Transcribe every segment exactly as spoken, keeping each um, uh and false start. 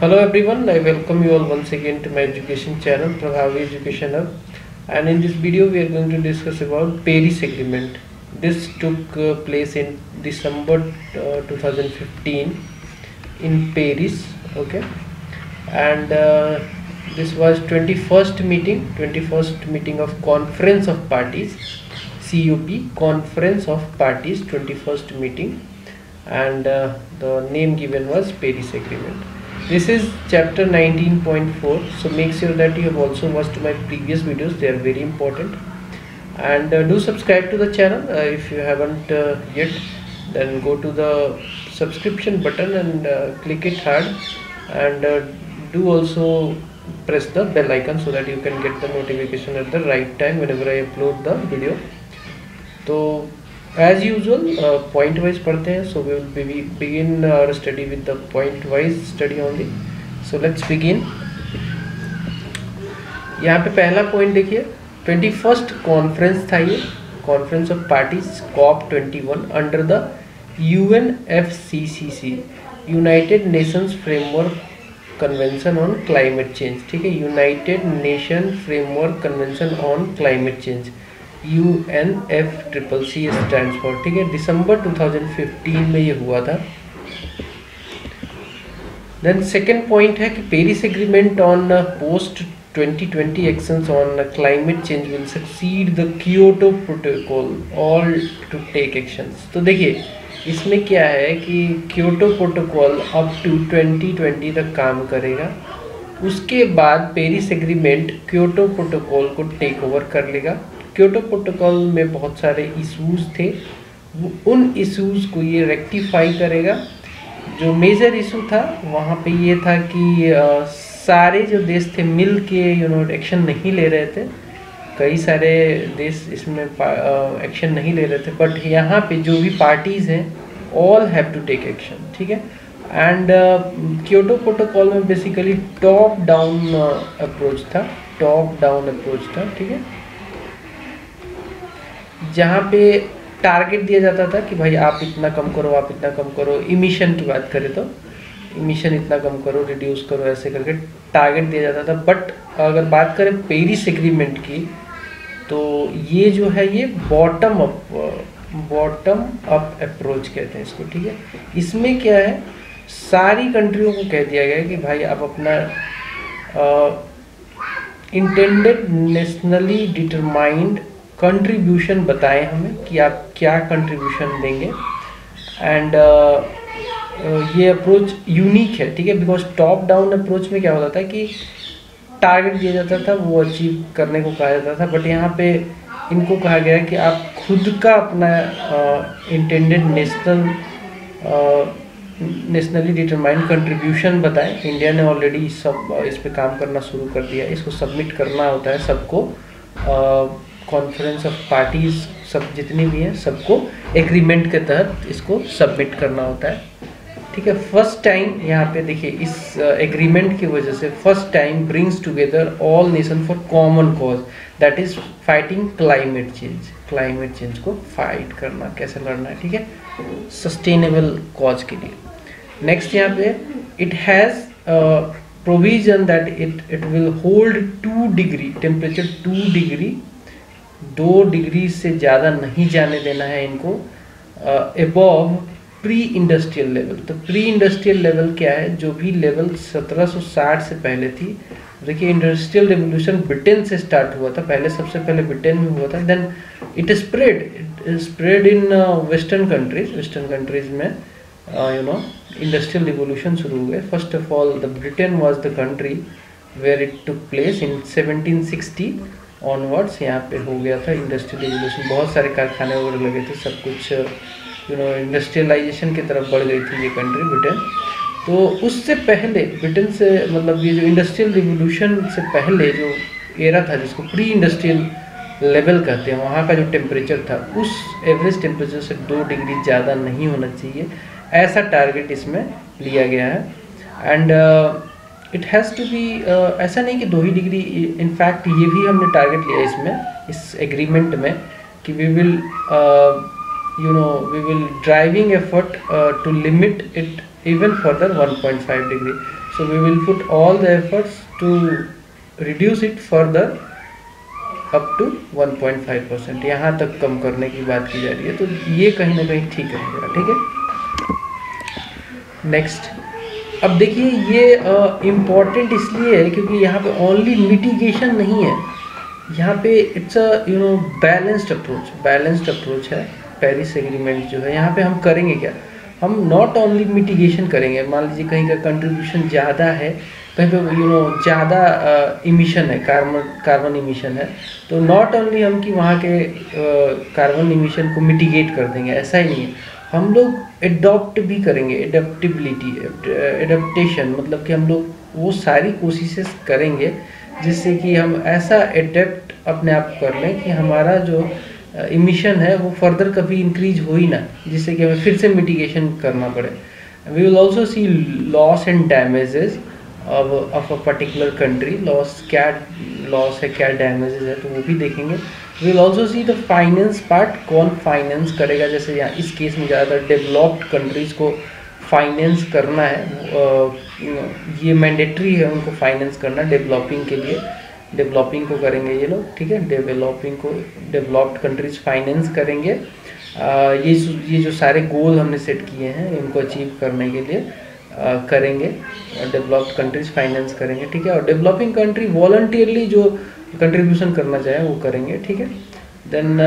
Hello everyone, I welcome you all once again to my education channel Prabhavi Education Hub, and in this video we are going to discuss about Paris Agreement. This took uh, place in December uh, two thousand fifteen in Paris, okay, and uh, this was twenty-first meeting, twenty-first meeting of Conference of Parties, COP, Conference of Parties, twenty-first meeting, and uh, the name given was Paris Agreement. This is chapter nineteen point four, so make sure that you have also watched my previous videos, they are very important. And uh, do subscribe to the channel, uh, if you haven't uh, yet, then go to the subscription button and uh, click it hard, and uh, do also press the bell icon so that you can get the notification at the right time whenever I upload the video. So as usual, uh, point wise padhte hai, so we will be begin our study with the point wise study only. So let's begin. यहाँ पे पहला point देखिए, twenty-first conference था ये, Conference of Parties COP twenty-one under the U N F C C C United Nations Framework Convention on Climate Change. ठीक है, United Nations Framework Convention on Climate Change, U N F C C C stands for, ठीक है, दिसंबर twenty fifteen में ये हुआ था. Then second point है कि Paris agreement on post twenty twenty actions on climate change will succeed the Kyoto protocol all to take actions. तो देखिए इसमें क्या है कि Kyoto protocol up to twenty twenty तक काम करेगा, उसके बाद पेरिस एग्रीमेंट क्योटो प्रोटोकॉल को टेक ओवर कर लेगा. क्योटो प्रोटोकॉल में बहुत सारे इश्यूज थे, उन इश्यूज को ये रेक्टिफाई करेगा. जो मेजर इशू था वहाँ पे ये था कि आ, सारे जो देश थे मिल के यू नो एक्शन नहीं ले रहे थे, कई सारे देश इसमें एक्शन नहीं ले रहे थे, बट यहाँ पे जो भी पार्टीज़ हैं all have to take action, ठीक है. एंड क्योटो प्रोटोकॉल में बेसिकली टॉप डाउन अप्रोच था, टॉप डाउन अप्रोच था, ठीक है, जहाँ पे टारगेट दिया जाता था कि भाई आप इतना कम करो, आप इतना कम करो. इमिशन की बात करें तो इमिशन इतना कम करो, रिड्यूस करो, ऐसे करके टारगेट दिया जाता था. बट अगर बात करें पेरिस एग्रीमेंट की, तो ये जो है ये bottom up, bottom up approach कहते हैं इसको, ठीक है. इसमें क्या है, सारी कंट्रियों को कह दिया गया कि भाई आप अपना इंटेंडेड नेशनली डिटरमाइंड कंट्रीब्यूशन बताएं हमें कि आप क्या कंट्रीब्यूशन देंगे. एंड uh, uh, ये अप्रोच यूनिक है, ठीक है, बिकॉज टॉप डाउन अप्रोच में क्या होता था कि टारगेट दिया जाता था, वो अचीव करने को कहा जाता था, बट यहाँ पे इनको कहा गया कि आप खुद का अपना intended national nationally determined contribution बताएं. इंडिया ने ऑलरेडी सब इस पर काम करना शुरू कर दिया, इसको सबमिट करना होता है सबको, uh, कॉन्फ्रेंस ऑफ पार्टीज सब जितनी भी हैं सबको एग्रीमेंट के तहत इसको सबमिट करना होता है, ठीक है. फर्स्ट टाइम यहाँ पे देखिए इस एग्रीमेंट की वजह से first time brings together all nation for common cause, that is fighting climate change. Climate change को फाइट करना, कैसे लड़ना है, ठीक है, सस्टेनेबल कॉज के लिए. नेक्स्ट यहाँ पे it has provision that it it will hold two degree temperature, two degree दो डिग्री से ज़्यादा नहीं जाने देना है इनको अबव प्री इंडस्ट्रियल लेवल. तो प्री इंडस्ट्रियल लेवल क्या है, जो भी लेवल सत्रह सौ साठ से पहले थी. देखिए इंडस्ट्रियल रेवोल्यूशन ब्रिटेन से स्टार्ट हुआ था, पहले सबसे पहले ब्रिटेन में हुआ था, then it spread it spread in western countries. Western countries में यू नो इंडस्ट्रियल रेवोल्यूशन शुरू हो गए. First of all the Britain was the country where it took place in seventeen sixty onwards. यहाँ पे हो गया था इंडस्ट्रियल रेवोल्यूशन, बहुत सारे कारखाने वगैरह लगे थे, सब कुछ यू नो इंडस्ट्रियलाइजेशन की तरफ बढ़ गई थी ये कंट्री ब्रिटेन. तो उससे पहले ब्रिटेन से मतलब ये जो इंडस्ट्रियल रेवोल्यूशन से पहले जो एरा था जिसको प्री इंडस्ट्रियल लेवल कहते हैं, वहाँ का जो टेम्परेचर था उस एवरेज टेम्परेचर से दो डिग्री ज़्यादा नहीं होना चाहिए, ऐसा टारगेट इसमें लिया गया है. And it has to be, ऐसा नहीं कि दो ही डिग्री, इनफैक्ट ये भी हमने टारगेट लिया इसमें इस एग्रीमेंट में कि we will you know we will driving effort to limit it even further one point five degree. So we will put all the efforts to reduce it further up to one point five percent, यहाँ तक कम करने की बात की जा रही है, तो ये कहीं ना कहीं ठीक रहेगा। ठीक है, नेक्स्ट। अब देखिए ये इम्पॉर्टेंट uh, इसलिए है क्योंकि यहाँ पे ओनली मिटिगेशन नहीं है, यहाँ पे it's a you know balanced approach, balanced approach है पेरिस एग्रीमेंट जो है। यहाँ पे हम करेंगे क्या, हम नॉट ओनली मिटिगेशन करेंगे। मान लीजिए कहीं का कंट्रीब्यूशन ज़्यादा है, कहीं पे यू नो ज़्यादा इमिशन है, कार्बन कार्बन इमिशन है, तो नॉट ओनली हम कि वहाँ के कार्बन इमिशन को मिटिगेट कर देंगे, ऐसा ही नहीं है। हम लोग एडॉप्ट भी करेंगे, एडप्टिबिलिटी एडप्टेशन, मतलब कि हम लोग वो सारी कोशिशें करेंगे जिससे कि हम ऐसा एडेप्ट अपने आप कर लें कि हमारा जो इमिशन है वो फर्दर कभी इंक्रीज हो ही ना, जिससे कि हमें फिर से मिटिगेशन करना पड़े। We will also see loss and damages अब of a particular country, loss क्या लॉस है, क्या डैमेजेस है, तो वो भी देखेंगे। We will also see the finance part, कौन फाइनेंस करेगा, जैसे यहाँ इस केस में ज़्यादातर डेवलप्ड कंट्रीज़ को फाइनेंस करना है, ये मैंडेटरी है उनको फाइनेंस करना डेवलपिंग के लिए, डेवलपिंग को करेंगे ये लोग। ठीक है, डेवलपिंग को डेवलप्ड कंट्रीज फाइनेंस करेंगे। आ, ये ये जो सारे गोल हमने सेट किए हैं इनको अचीव करने के लिए आ, करेंगे, डेवलप्ड कंट्रीज फाइनेंस करेंगे। ठीक है, और डेवलपिंग कंट्री वॉलंटियरली जो कंट्रीब्यूशन करना चाहे वो करेंगे। ठीक है, then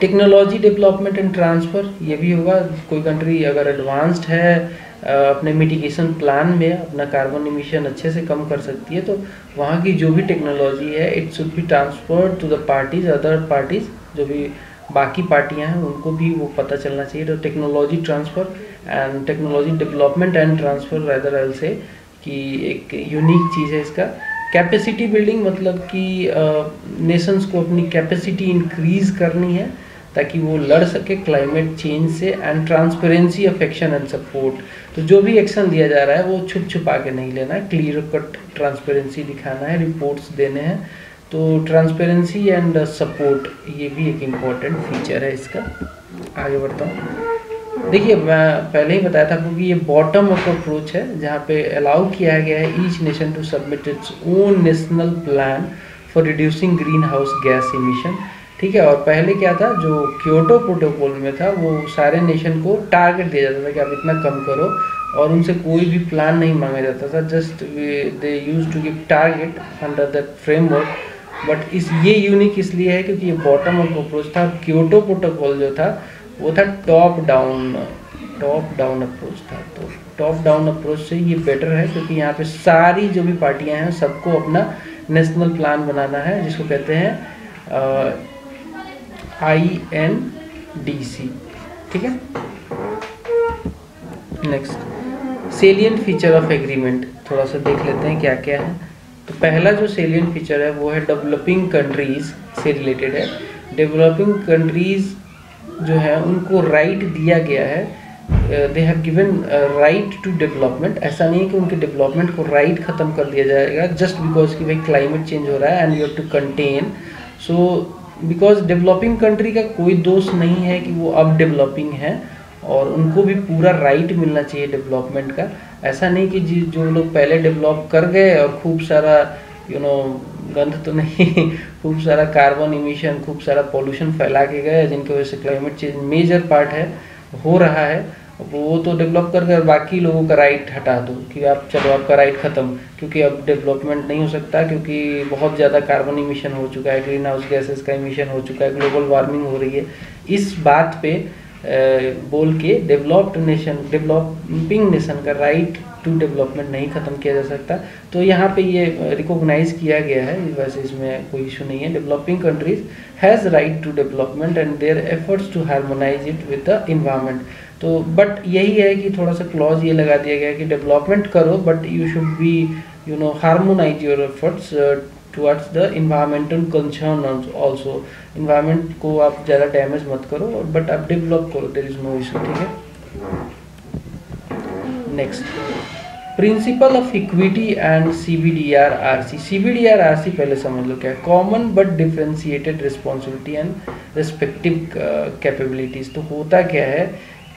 technology development and transfer, ये भी होगा। कोई कंट्री अगर एडवांस्ड है अपने मिटिगेशन प्लान में, अपना कार्बन इमिशन अच्छे से कम कर सकती है, तो वहाँ की जो भी टेक्नोलॉजी है it should be transferred to the parties, other parties, जो भी बाकी पार्टियाँ हैं उनको भी वो पता चलना चाहिए। तो technology transfer and technology development and transfer rather एल से कि एक यूनिक चीज़ है इसका। कैपेसिटी बिल्डिंग, मतलब कि नेशंस को अपनी कैपेसिटी इंक्रीज करनी है ताकि वो लड़ सके क्लाइमेट चेंज से। And transparency of action and support, तो जो भी एक्शन दिया जा रहा है वो छुप छुपा के नहीं लेना है, क्लियर कट ट्रांसपेरेंसी दिखाना है, रिपोर्ट्स देने हैं। तो ट्रांसपेरेंसी एंड सपोर्ट ये भी एक इम्पॉर्टेंट फीचर है इसका। आगे बढ़ता हूँ। देखिए मैं पहले ही बताया था आपको कि ये बॉटम अप अप्रोच है, जहाँ पे अलाउ किया गया है each nation to submit its own national plan for reducing green house gas emission. ठीक है, और पहले क्या था, जो क्योटो प्रोटोकॉल में था वो सारे नेशन को टारगेट दिया जाता था कि आप इतना कम करो, और उनसे कोई भी प्लान नहीं मांगा जाता था, just they used to give target under that framework. But इस ये यूनिक इसलिए है क्योंकि ये बॉटम अप अप्रोच था। क्योटो प्रोटोकॉल जो था वो था top down top down approach था, तो टॉप डाउन अप्रोच से ये बेटर है क्योंकि यहाँ पे सारी जो भी पार्टियाँ हैं सबको अपना नेशनल प्लान बनाना है, जिसको कहते हैं आई एन डी सी। ठीक है, next salient feature of agreement, थोड़ा सा देख लेते हैं क्या क्या है। तो पहला जो सेलियंट फीचर है वो है डेवलपिंग कंट्रीज़ से रिलेटेड है। डेवलपिंग कंट्रीज़ जो है उनको राइट दिया गया है, they have given right to development. ऐसा नहीं है कि उनके डेवलपमेंट को राइट ख़त्म कर दिया जाएगा जस्ट बिकॉज कि भाई क्लाइमेट चेंज हो रहा है and you have to contain. So because developing country का कोई दोष नहीं है कि वो अब डेवलपिंग है, और उनको भी पूरा राइट मिलना चाहिए डेवलपमेंट का। ऐसा नहीं कि जी जो लोग पहले डेवलप कर गए और खूब सारा यू नो गंध तो नहीं खूब सारा कार्बन इमिशन, खूब सारा पोल्यूशन फैला के गए, जिनकी वजह से क्लाइमेट चेंज मेजर पार्ट है हो रहा है, वो तो डेवलप कर कर बाकी लोगों का राइट हटा दो कि आप चलो आपका राइट ख़त्म, क्योंकि अब डेवलपमेंट नहीं हो सकता, क्योंकि बहुत ज़्यादा कार्बन इमिशन हो चुका है, ग्रीन हाउस गैसेस का इमिशन हो चुका है, ग्लोबल वार्मिंग हो रही है। इस बात पे बोल के डेवलप्ड नेशन, डेवलपिंग नेशन का राइट टू डेवलपमेंट नहीं ख़त्म किया जा सकता। तो यहाँ पे ये रिकॉग्नाइज किया गया है, वैसे इसमें कोई इशू नहीं है। Developing countries has right to development and their efforts to harmonise it with the environment. तो बट यही है कि थोड़ा सा क्लॉज ये लगा दिया गया है कि डेवलपमेंट करो but you should be you know harmonise your efforts towards the environmental concern also. Environment को आप ज़्यादा डैमेज मत करो और बट आप डेवलप करो, देयर इज़ नो इशू। ठीक है, next principle of equity and C B D R R C. C B D R R C पहले समझ लो क्या है, common but differentiated responsibility and respective capabilities. तो होता क्या है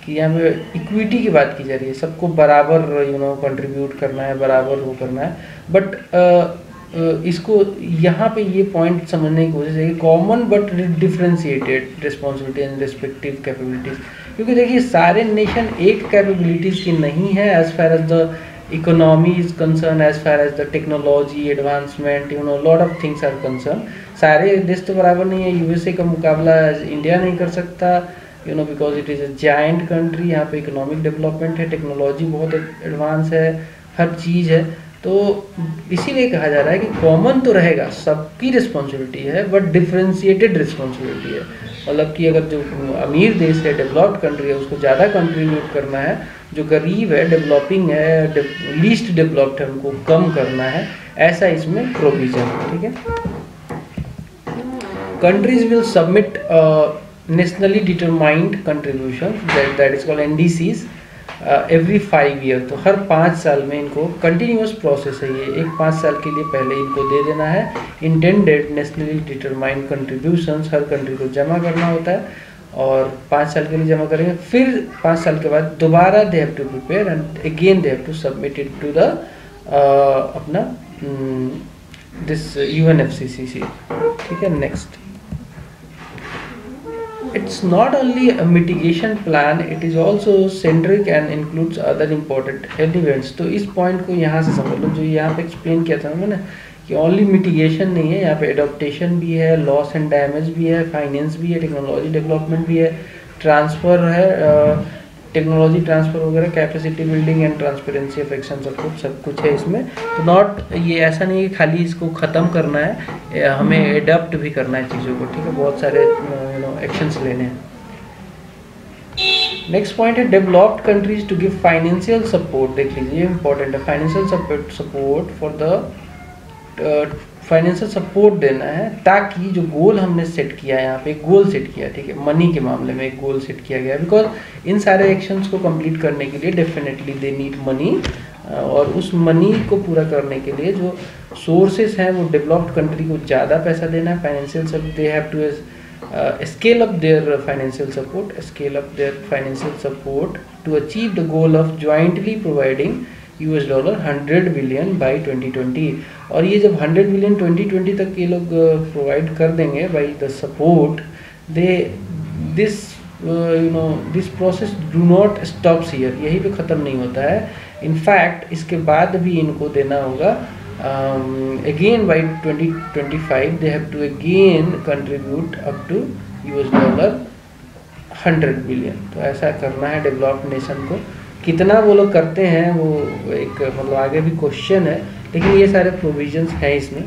कि यहाँ पे इक्विटी की बात की जा रही है, सबको बराबर यू नो कंट्रीब्यूट करना है, बराबर वो करना है। बट इसको यहाँ पे ये पॉइंट समझने की कोशिश है common but differentiated responsibility and respective capabilities, क्योंकि देखिए सारे नेशन एक कैपेबिलिटीज़ की नहीं है as far as the economy is concern, as far as the technology advancement you know lot of things are concern. सारे देश तो बराबर नहीं है, यूएसए का मुकाबला इंडिया नहीं कर सकता you know because it is a giant country. यहाँ पे इकोनॉमिक डेवलपमेंट है, टेक्नोलॉजी बहुत एडवांस है, हर चीज़ है। तो इसीलिए कहा जा रहा है कि कॉमन तो रहेगा, सबकी रिस्पॉन्सिबिलिटी है, बट डिफ्रेंशिएटेड रिस्पॉन्सिबिलिटी है। मतलब कि अगर जो अमीर देश है, डेवलप्ड कंट्री है, उसको ज़्यादा कंट्रीब्यूट करना है, जो गरीब है, डेवलपिंग है, लीस्ट डेवलप्ड है, उनको कम करना है, ऐसा इसमें प्रोविज़न है। ठीक है, countries will submit nationally determined contribution that is called N D Cs every five year. तो हर पाँच साल में इनको कंटिन्यूस प्रोसेस है ये, एक पाँच साल के लिए पहले इनको दे देना है इंटेंडेड नेशनली डिटरमाइंड कंट्रीब्यूशंस, हर कंट्री को जमा करना होता है और पाँच साल के लिए जमा करेंगे। फिर पाँच साल के बाद दोबारा they have to prepare and again they have to submit it to the अपना this U N F C C C. ठीक है, next, it's not only a mitigation plan, it is also centric and includes other important elements। तो इस point को यहाँ से समझ लो, जो यहाँ पे एक्सप्लेन किया था मैंने कि ओनली मिटिगेशन नहीं है, यहाँ पे एडोप्टेशन भी है, लॉस एंड डैमेज भी है, फाइनेंस भी है, टेक्नोलॉजी डेवलपमेंट भी है, ट्रांसफ़र है, टेक्नोलॉजी ट्रांसफ़र वगैरह, capacity building and transparency of action, सब कुछ सब कुछ है इसमें। तो नॉट ये ऐसा नहीं है खाली इसको ख़त्म करना है, हमें एडप्ट भी करना है चीज़ों को। ठीक है, बहुत सारे यू नो एक्शंस लेने हैं। नेक्स्ट पॉइंट है developed countries to give financial support. देख लीजिए, इंपॉर्टेंट है financial support for the financial support देना है ताकि जो गोल हमने सेट किया है, यहाँ पे एक गोल सेट किया, ठीक है, मनी के मामले में एक गोल सेट किया गया है बिकॉज इन सारे एक्शंस को कंप्लीट करने के लिए डेफिनेटली दे नीड मनी, और उस मनी को पूरा करने के लिए जो सोर्सेस हैं वो डेवलप्ड कंट्री को ज़्यादा पैसा देना है, financial support. They have to scale up their financial support, scale up their financial support to achieve the goal of jointly providing US dollar hundred billion by twenty twenty. और ये जब hundred billion twenty twenty तक ये लोग provide कर देंगे by the support they this you know this process do not stops here, यही पे ख़त्म नहीं होता है। इनफैक्ट इसके बाद भी इनको देना होगा again by twenty twenty five, they have to again contribute up to US dollar hundred billion. तो ऐसा करना है डेवलप्ड नेशन को, कितना वो लोग करते हैं वो एक मतलब आगे भी क्वेश्चन है, लेकिन ये सारे प्रोविजंस हैं इसमें।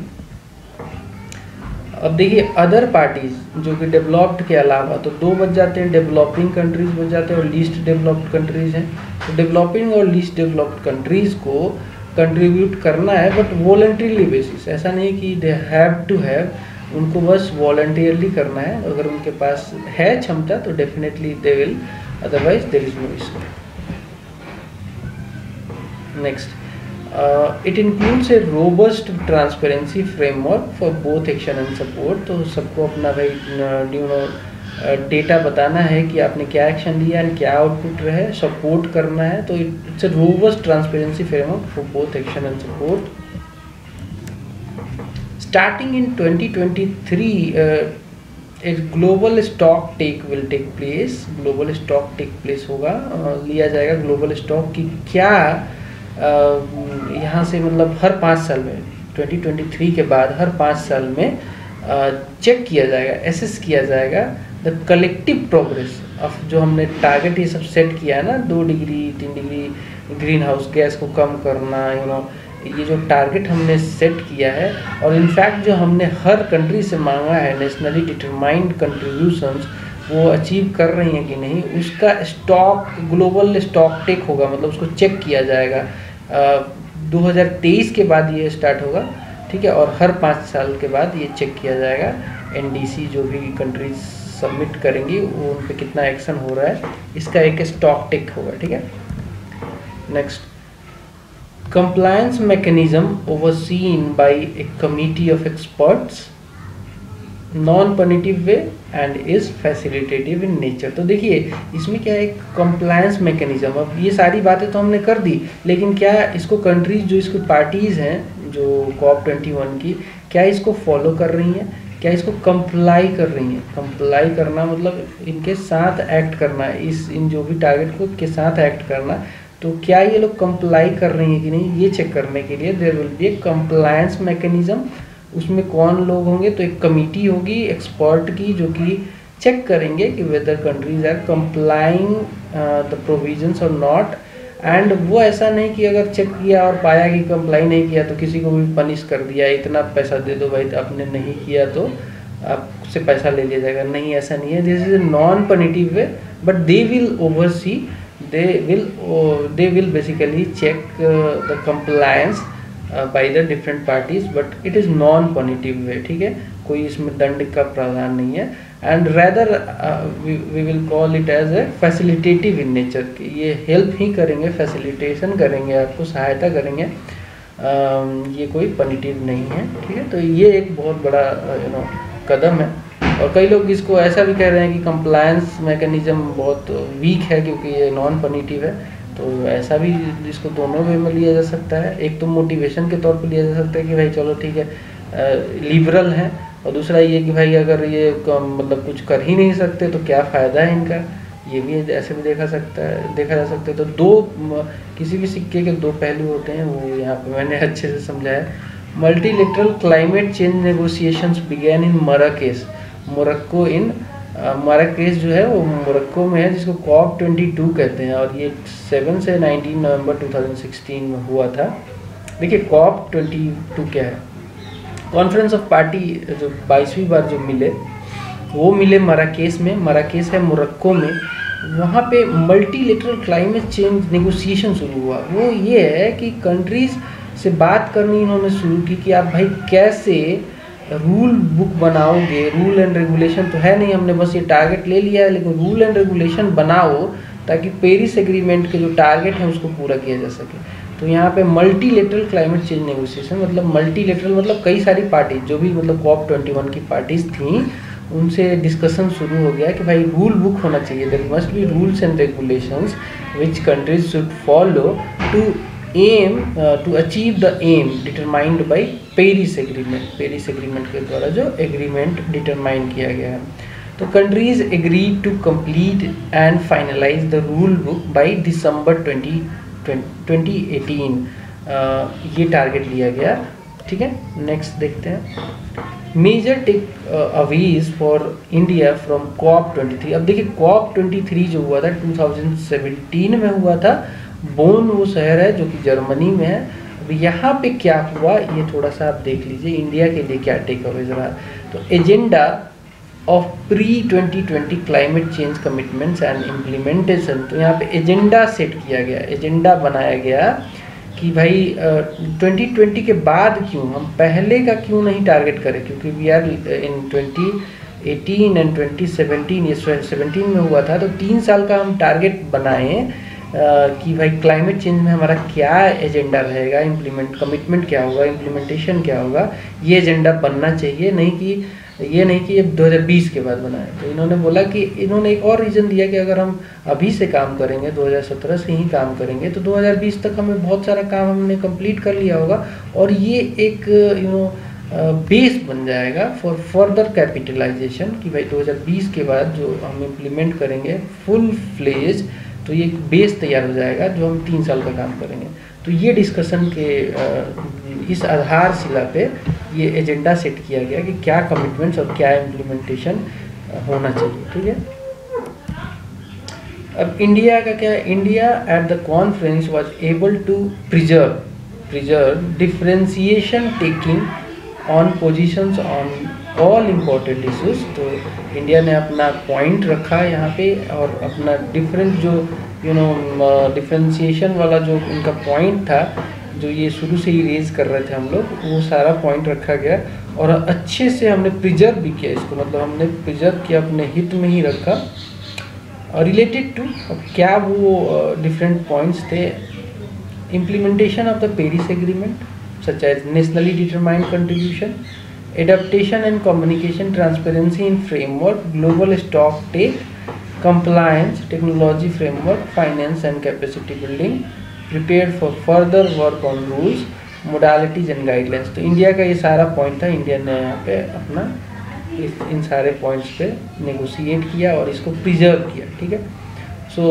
अब देखिए अदर पार्टीज़ जो कि डेवलप्ड के अलावा, तो दो बच जाते हैं, डेवलपिंग कंट्रीज़ बच जाते हैं और लीस्ट डेवलप्ड कंट्रीज़ हैं। तो डेवलपिंग और लीस्ट डेवलप्ड कंट्रीज़ को कंट्रीब्यूट करना है बट वॉलंटरीली बेसिस, ऐसा नहीं कि दे हैव टू हैव, उनको बस वॉलंटियरली करना है। अगर उनके पास है क्षमता तो definitely they will, otherwise there is no issue. Next, uh, it includes a robust transparency framework for both action and support। तो सबको अपना भाई यू नो डेटा बताना है कि आपने क्या एक्शन लिया एंड क्या आउटपुट रहे, सपोर्ट करना है। तो it's a robust transparency framework for both action and support. Starting in twenty twenty three एक global stock take will take place, global stock take place होगा, uh, लिया जाएगा ग्लोबल स्टॉक की क्या Uh, यहाँ से मतलब हर पाँच साल में ट्वेंटी ट्वेंटी थ्री के बाद हर पाँच साल में चेक uh, किया जाएगा, एसेस किया जाएगा द कलेक्टिव प्रोग्रेस ऑफ जो हमने टारगेट ये सब सेट किया है ना, दो डिग्री तीन डिग्री ग्रीन हाउस गैस को कम करना यू नो ये जो टारगेट हमने सेट किया है। और इनफैक्ट जो हमने हर कंट्री से मांगा है नेशनली डिटरमाइंड कंट्रीब्यूशंस, वो अचीव कर रही हैं कि नहीं, उसका स्टॉक ग्लोबल स्टॉक टेक होगा, मतलब उसको चेक किया जाएगा। दो हज़ार तेईस के बाद ये स्टार्ट होगा, ठीक है, और हर पाँच साल के बाद ये चेक किया जाएगा। एन डी सी जो भी कंट्रीज सबमिट करेंगी वो उन पर कितना एक्शन हो रहा है, इसका एक स्टॉक टेक होगा। ठीक है, next, compliance mechanism overseen by a committee of experts non punitive way and is facilitative in nature. तो देखिए इसमें क्या है, कंप्लायंस मैकेनिज्म। अब ये सारी बातें तो हमने कर दी, लेकिन क्या इसको कंट्रीज जो इसकी पार्टीज़ हैं जो कॉप ट्वेंटी वन की, क्या इसको फॉलो कर रही हैं, क्या इसको कंप्लाई कर रही हैं? कंप्लाई करना मतलब इनके साथ एक्ट करना, इस इन जो भी टारगेट को के साथ एक्ट करना। तो क्या ये लोग कंप्लाई कर रही हैं कि नहीं, ये चेक करने के लिए there will be a compliance mechanism. उसमें कौन लोग होंगे, तो एक कमेटी होगी एक्सपर्ट की जो कि चेक करेंगे कि whether countries are complying the provisions और नॉट। एंड वो ऐसा नहीं कि अगर चेक किया और पाया कि कंप्लाई नहीं किया तो किसी को भी पनिश कर दिया, इतना पैसा दे दो भाई, तो आपने नहीं किया तो आपसे पैसा ले लिया जाएगा। नहीं, ऐसा नहीं है। This is non punitive way, but they will oversee, they will they will basically check the compliance by the different parties, but it is non punitive way. ठीक है, कोई इसमें दंड का प्रावधान नहीं है। And rather we will call it as a facilitative in nature की, ये हेल्प ही करेंगे, फैसिलिटेशन करेंगे, आपको सहायता करेंगे। uh, ये कोई पॉनिटिव नहीं है। ठीक है, तो ये एक बहुत बड़ा यू नो कदम है। और कई लोग इसको ऐसा भी कह रहे हैं कि कंप्लायंस मैकेनिज्म बहुत वीक है क्योंकि ये नॉन पॉनिटिव है। तो ऐसा भी, इसको दोनों वे में लिया जा सकता है। एक तो मोटिवेशन के तौर पे लिया जा सकता है कि भाई चलो ठीक है लिबरल है, और दूसरा ये कि भाई अगर ये मतलब कुछ कर ही नहीं सकते तो क्या फ़ायदा है इनका, ये भी ऐसे भी देखा सकता है देखा जा सकता है। तो दो, किसी भी सिक्के के दो पहलू होते हैं, वो यहाँ पे मैंने अच्छे से समझाया। Multilateral climate change negotiations began in Marrakesh, Morocco in Marrakesh जो है वो मोरक्को में है, जिसको कॉप बाईस कहते हैं, और ये सात से उन्नीस नवंबर दो हज़ार सोलह में हुआ था। देखिए कॉप बाईस क्या है, कॉन्फ्रेंस ऑफ पार्टी जो बाईसवीं बार जो मिले, वो मिले मराकेश में। मराकेश है मोरक्को में। वहाँ पे मल्टीलेटरल क्लाइमेट चेंज नेगोशिएशन शुरू हुआ। वो ये है कि कंट्रीज़ से बात करनी इन्होंने शुरू की कि आप भाई कैसे रूल बुक बनाओगे, रूल एंड रेगुलेशन तो है नहीं, हमने बस ये टारगेट ले लिया है, लेकिन रूल एंड रेगुलेशन बनाओ ताकि पेरिस एग्रीमेंट के जो टारगेट हैं उसको पूरा किया जा सके। तो यहाँ पे मल्टीलेटरल क्लाइमेट चेंज नेगोशिएशन मतलब मल्टीलेटरल मतलब कई सारी पार्टी जो भी मतलब कॉप इक्कीस की पार्टीज थी, उनसे डिस्कशन शुरू हो गया कि भाई रूल बुक होना चाहिए, there must be rules and regulations which countries should follow to aim to achieve the aim determined by Paris agreement. Paris agreement के द्वारा जो एग्रीमेंट डिटरमाइन किया गया है, तो countries agree to complete and finalise the rule book by December twenty eighteen, ये target लिया गया। ठीक है, नेक्स्ट देखते हैं major takeaways for India from COP twenty three. अब देखिए कॉप ट्वेंटी थ्री जो हुआ था दो हज़ार सत्रह में हुआ था, बोन वो शहर है जो कि जर्मनी में है। अब यहाँ पे क्या हुआ ये थोड़ा सा आप देख लीजिए, इंडिया के लिए क्या टेक अवेज रहा। तो agenda of pre twenty twenty climate change commitments and implementation, तो यहाँ पे एजेंडा सेट किया गया, एजेंडा बनाया गया कि भाई ट्वेंटी ट्वेंटी के बाद क्यों, हम पहले का क्यों नहीं टारगेट करें, क्योंकि we are in twenty eighteen and twenty seventeen, ये सेवनटीन में हुआ था। तो तीन साल का हम टारगेट बनाएं कि भाई क्लाइमेट चेंज में हमारा क्या एजेंडा रहेगा, इम्प्लीमेंट कमिटमेंट क्या होगा, इम्प्लीमेंटेशन क्या होगा, ये एजेंडा बनना चाहिए, नहीं कि ये नहीं कि ये दो हज़ार बीस के बाद बनाए। तो इन्होंने बोला कि इन्होंने एक और रीज़न दिया कि अगर हम अभी से काम करेंगे, दो हज़ार सत्रह से ही काम करेंगे, तो दो हज़ार बीस तक हमें बहुत सारा काम हमने कंप्लीट कर लिया होगा, और ये एक यू नो बेस बन जाएगा फॉर फर्दर कैपिटलाइजेशन कि भाई दो हज़ार बीस के बाद जो हम इम्प्लीमेंट करेंगे फुल फ्लेज, तो ये एक बेस तैयार हो जाएगा जो हम तीन साल का काम करेंगे। तो ये डिस्कशन के इस आधारशिला पे ये एजेंडा सेट किया गया कि क्या कमिटमेंट्स और क्या इम्प्लीमेंटेशन होना चाहिए। ठीक है, अब इंडिया का क्या, India at the conference was able to preserve preserve differentiation taking on positions on all important issues. तो इंडिया ने अपना पॉइंट रखा यहाँ पे, और अपना डिफरेंट जो यू नो डिफ्रेंशिएशन वाला जो उनका पॉइंट था, जो ये शुरू से ही रेज कर रहे थे हम लोग, वो सारा पॉइंट रखा गया, और अच्छे से हमने प्रिजर्व भी किया इसको, मतलब हमने प्रिजर्व किया, अपने हित में ही रखा। और रिलेटेड टू, अब क्या वो डिफरेंट पॉइंट्स थे, implementation of the Paris agreement such as nationally determined contribution, adaptation and communication, transparency in framework, global stock take, compliance, technology framework, finance and capacity building, prepared for further work on rules, modalities and guidelines. तो India का ये सारा point था, India ने यहाँ पे अपना इस इन सारे पॉइंट्स पे नेगोशिएट किया और इसको प्रिजर्व किया, ठीक है। So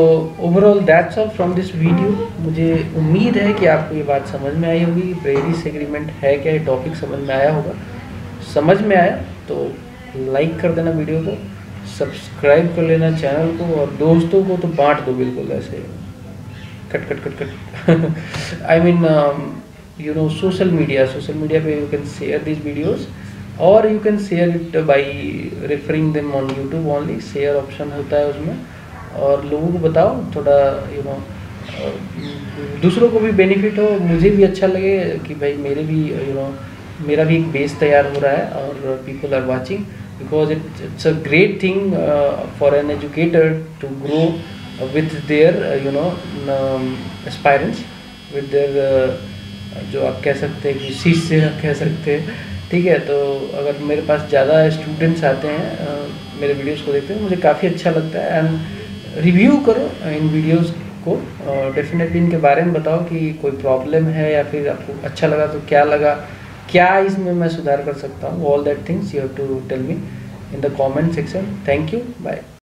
overall that's all from this video. मुझे उम्मीद है कि आपको ये बात समझ में आई होगी, पेरिस एग्रीमेंट है क्या, ये टॉपिक समझ में आया होगा। समझ में आया तो लाइक कर देना वीडियो को, सब्सक्राइब कर लेना चैनल को और दोस्तों को तो बांट दो बिल्कुल ऐसे cut cut cut cut I mean you know social media social media where you can share these videos or you can share it by referring them on YouTube only, share option होता है उसमें, और लोगों को बताओ थोड़ा you know दूसरों को भी benefit हो, मुझे भी अच्छा लगे कि भाई मेरे भी you know मेरा भी एक base तैयार हो रहा है और people are watching because it's, it's a great thing uh, for an educator to grow with their uh, you know um, aspirants with their uh, जो आप कह सकते हैं कि शीशे आप कह सकते हैं, ठीक है। तो अगर मेरे पास ज़्यादा स्टूडेंट्स आते हैं आ, मेरे वीडियोस को देखते हैं, मुझे काफ़ी अच्छा लगता है। एंड रिव्यू करो इन वीडियोस को, डेफिनेटली इनके बारे में बताओ कि कोई प्रॉब्लम है या फिर आपको अच्छा लगा तो क्या लगा, क्या इसमें मैं सुधार कर सकता हूँ। All that things you have to tell me in the comment section. Thank you, bye.